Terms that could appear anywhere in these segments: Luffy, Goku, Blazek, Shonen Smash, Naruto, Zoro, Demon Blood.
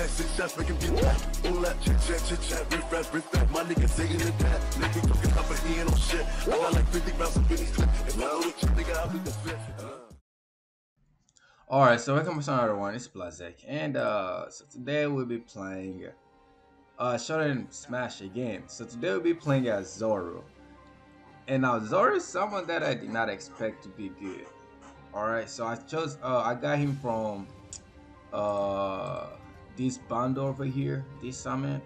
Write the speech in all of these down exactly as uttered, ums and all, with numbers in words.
that six shots, make him get that. All that chit chat, chit chat, riff-raff, riff-raff. My nigga saying it that. Nigga talking top, but he ain't no shit. I got like fifty rounds of mini clip. If I don't with you, nigga, I'll be the fifth. Alright, so welcome to another one. It's Blazek, and uh, so today we'll be playing uh, Shonen Smash again. So today we'll be playing as Zoro. And now Zoro is someone that I did not expect to be good. Alright, so I chose, uh, I got him from uh, this bundle over here, this summon.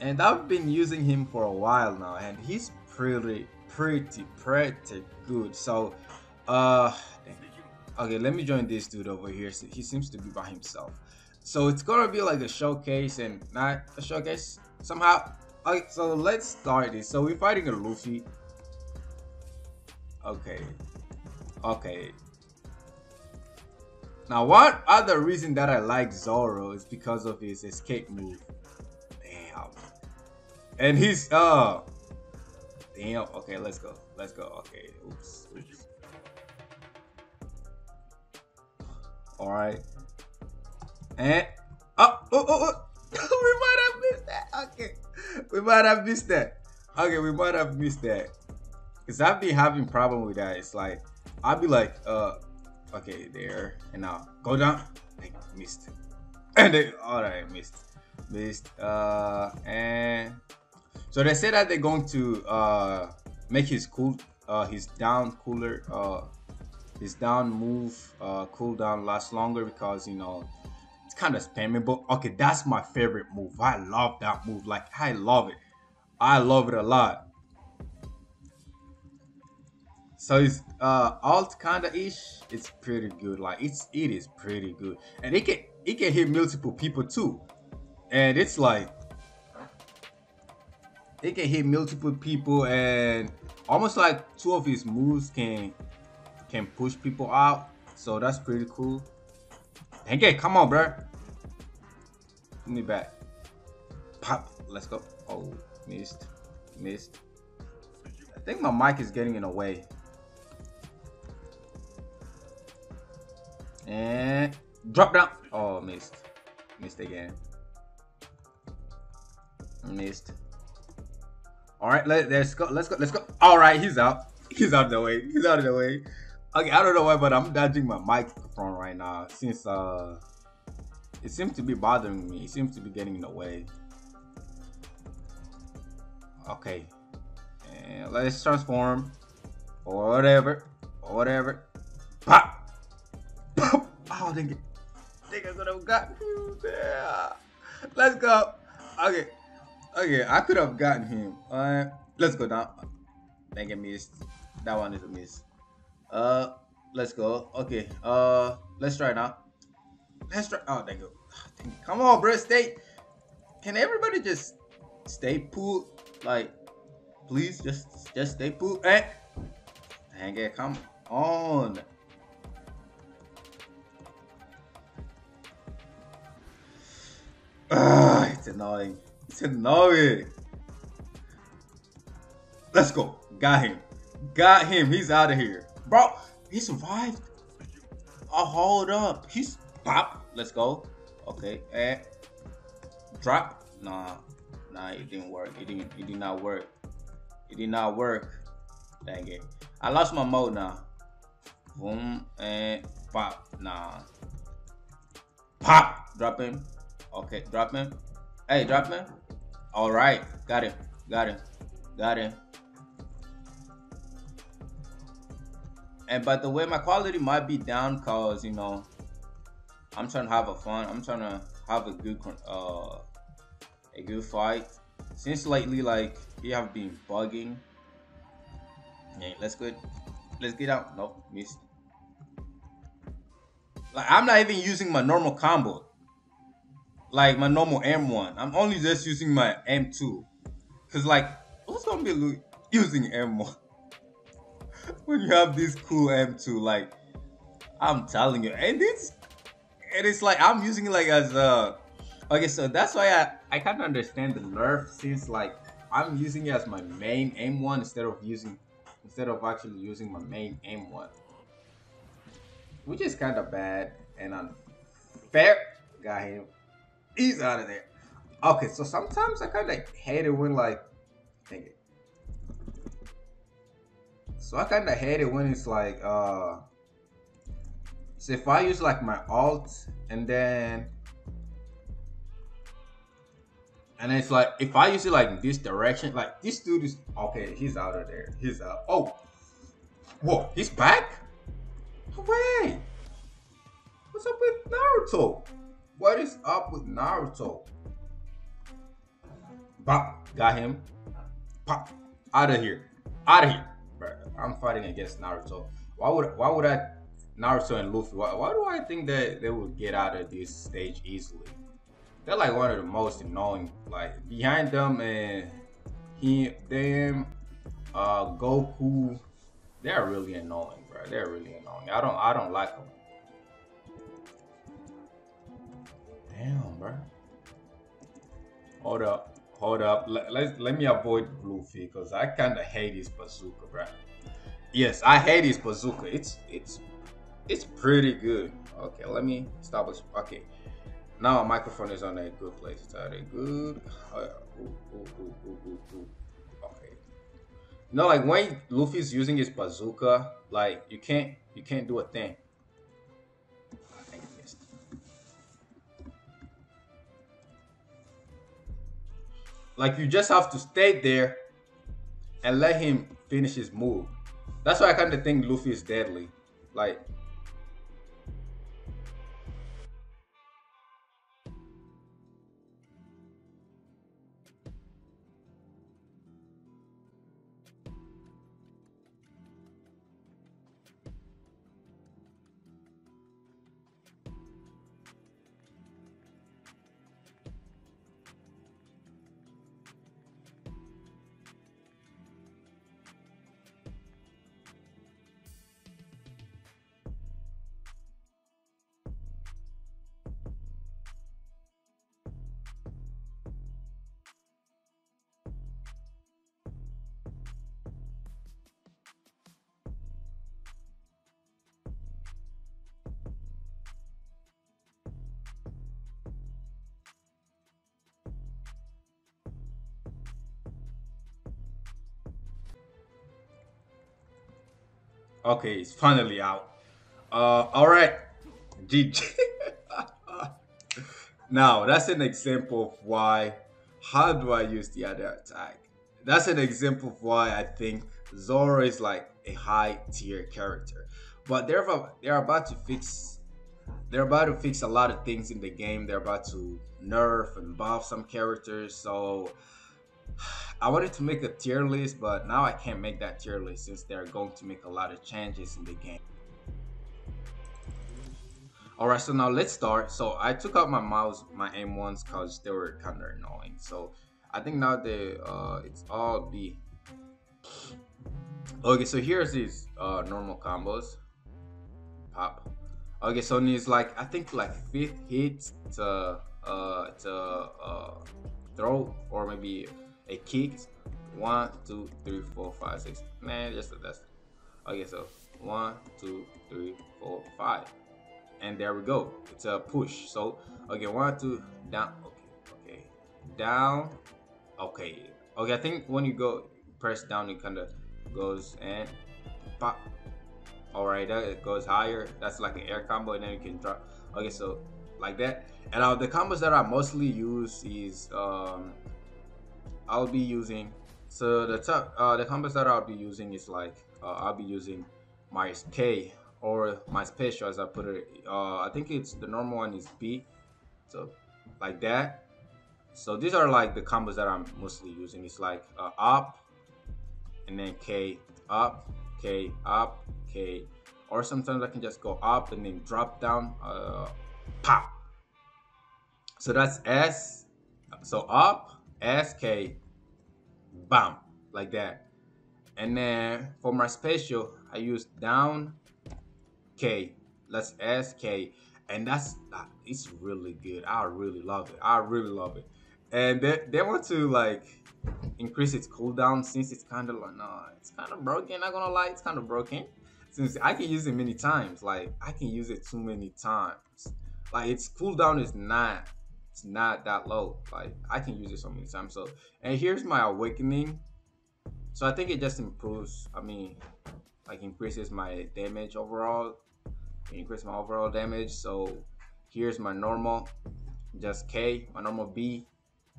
And I've been using him for a while now, and he's pretty, pretty, pretty good. So, uh, okay, let me join this dude over here. So he seems to be by himself. So it's gonna be like a showcase and not a showcase somehow. Okay, so let's start this. So we're fighting a Luffy. Okay. Okay. Now one other reason that I like Zoro is because of his escape move. Damn. And he's uh damn, okay, let's go. Let's go. Okay. Oops. Oops. All right, and oh, oh, oh, oh. We might have missed that. Okay, we might have missed that. Okay, we might have missed that. Cause I've been having problem with that. It's like I'll be like, uh, okay, there, and now go down. I missed, and they, all right, missed, missed. Uh, and so they said that they're going to uh make his cool, uh, his down cooler, uh. His down move uh, cooldown lasts longer because, you know, it's kind of spammable. Okay, that's my favorite move. I love that move. Like, I love it. I love it a lot. So it's uh, alt kind of ish. It's pretty good. Like, it's it is pretty good, and it can it can hit multiple people too. And it's like it can hit multiple people, and almost like two of his moves can. Can push people out, so that's pretty cool. Dang it, come on, bro. Give me back. Pop. Let's go. Oh, missed. Missed. I think my mic is getting in the way. And drop down. Oh, missed. Missed again. Missed. Alright, let, let's go. Let's go. Let's go. Alright, he's out. He's out of the way. He's out of the way. Okay, I don't know why, but I'm dodging my microphone right now since uh, it seems to be bothering me. It seems to be getting in the way. Okay, and let's transform or whatever, or whatever. Pop, pop. Oh, dang it. Dang it, what I've got. Yeah. Let's go. Okay, okay. I could have gotten him. All right, let's go down. Dang it, missed. That one is a miss. Uh, let's go. Okay. Uh, let's try now. Let's try. Oh, dang it. Dang it. Come on, bro. Stay. Can everybody just stay pool? Like, please, just just stay pool. Eh? Dang it. Come on. Ugh, it's annoying. It's annoying. Let's go. Got him. Got him. He's out of here. Bro, he survived. Oh, hold up. He's pop. Let's go. Okay. And drop. Nah. Nah, it didn't work. It didn't it did not work. It did not work. Dang it. I lost my mode now. Boom and pop. Nah. Pop. Drop him. Okay, drop him. Hey, drop him. Alright. Got him. Got him. Got him. And by the way, my quality might be down cause, you know, I'm trying to have a fun. I'm trying to have a good, uh, a good fight. Since lately, like, we have been bugging. Yeah, let's go. Let's get out. Nope, missed. Like, I'm not even using my normal combo. Like, my normal M one. I'm only just using my M two. Cause, like, who's gonna be using M one? When you have this cool M two, like, I'm telling you, and it's and it's like I'm using it like as a okay, so that's why I I can't understand the nerf since like I'm using it as my main M one instead of using instead of actually using my main M one, which is kind of bad and unfair. Got him. He's out of there. Okay, so sometimes I kind of hate it when, like, dang it. So I kind of hate it when it's like, uh, so if I use like my alt and then, and it's like, if I use it like in this direction, like this dude is, okay, he's out of there. He's out. Oh, whoa, he's back? Wait, what's up with Naruto? What is up with Naruto? Pop, got him. Pop, out of here, out of here. I'm fighting against Naruto. Why would why would I Naruto and Luffy? Why, why do I think that they will get out of this stage easily? They're like one of the most annoying. Like behind them and he, them, uh, Goku. They're really annoying, bro. They're really annoying. I don't I don't like them. Damn, bro. Hold up, hold up. Let let, let me avoid Luffy because I kind of hate his bazooka, bro. Yes, I hate his bazooka. It's it's it's pretty good. Okay, let me stop. Okay, now our microphone is on a good place. It's at a good. Uh, ooh, ooh, ooh, ooh, ooh. Okay. No, like when Luffy's using his bazooka, like you can't you can't do a thing. I think I missed. Like you just have to stay there and let him finish his move. That's why I kind of think Luffy is deadly. Like, okay, it's finally out. Uh, all right, G G. Now that's an example of why. How do I use the other attack? That's an example of why I think Zoro is like a high tier character. But they're they're about to fix. They're about to fix a lot of things in the game. They're about to nerf and buff some characters. So I wanted to make a tier list, but now I can't make that tier list since they're going to make a lot of changes in the game. Alright, so now let's start. So I took out my mouse, my aim ones, because they were kind of annoying. So I think now they, uh, it's all B. Okay, so here's his uh, normal combos. Pop. Okay, so he's like, I think like fifth hit to, uh, to uh, throw or maybe a kick. One, two, three, four, five, six. Man, just that's it. Okay, so one, two, three, four, five, and there we go. It's a push. So okay, one, two, down. Okay, okay, down. Okay, okay. I think when you go press down, it kind of goes and pop. All right, that goes higher. That's like an air combo, and then you can drop. Okay, so like that. And uh, the combos that I mostly use is um. I'll be using so the top uh the combos that I'll be using is like uh, I'll be using my K or my special as I put it. uh I think it's the normal one is B, so like that. So these are like the combos that I'm mostly using. It's like uh, up and then K, up, K, up, K, or sometimes I can just go up and then drop down, uh pop. So that's S, so up, S K, bam, like that. And then for my special, I use down, K, that's S K, and that's uh, it's really good. I really love it. I really love it. And they, they want to like increase its cooldown since it's kind of like, no, it's kind of broken. Not gonna lie, it's kind of broken since I can use it many times. Like I can use it too many times. Like, its cooldown is nine. It's not that low. Like, I can use it so many times. So, and here's my awakening. So I think it just improves. I mean, like, increases my damage overall. Increase my overall damage. So here's my normal, just K. My normal B.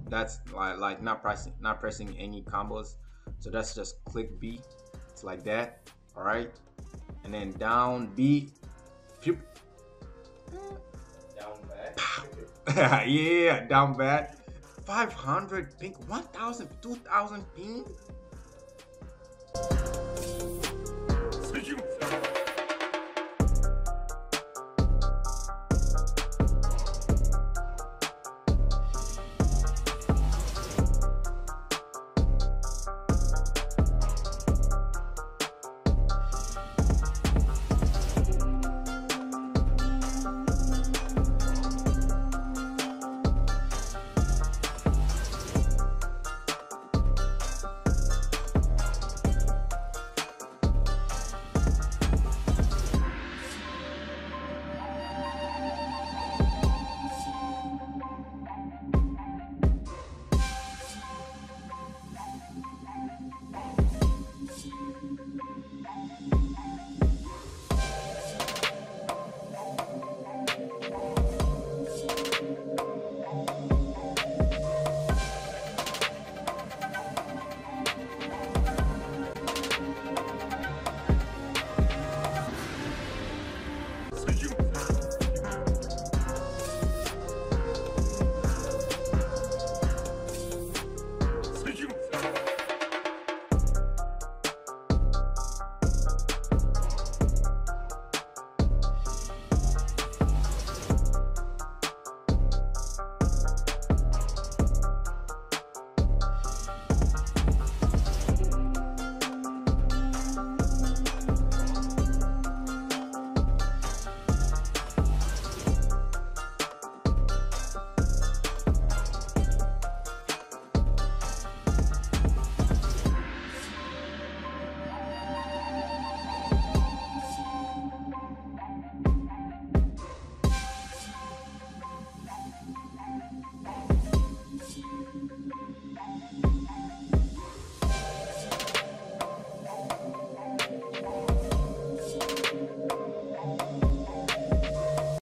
That's like like not pressing not pressing any combos. So that's just click B. It's like that. All right. And then down B. Pew. Down bad. Yeah, down bad. five hundred ping, one thousand, two thousand ping.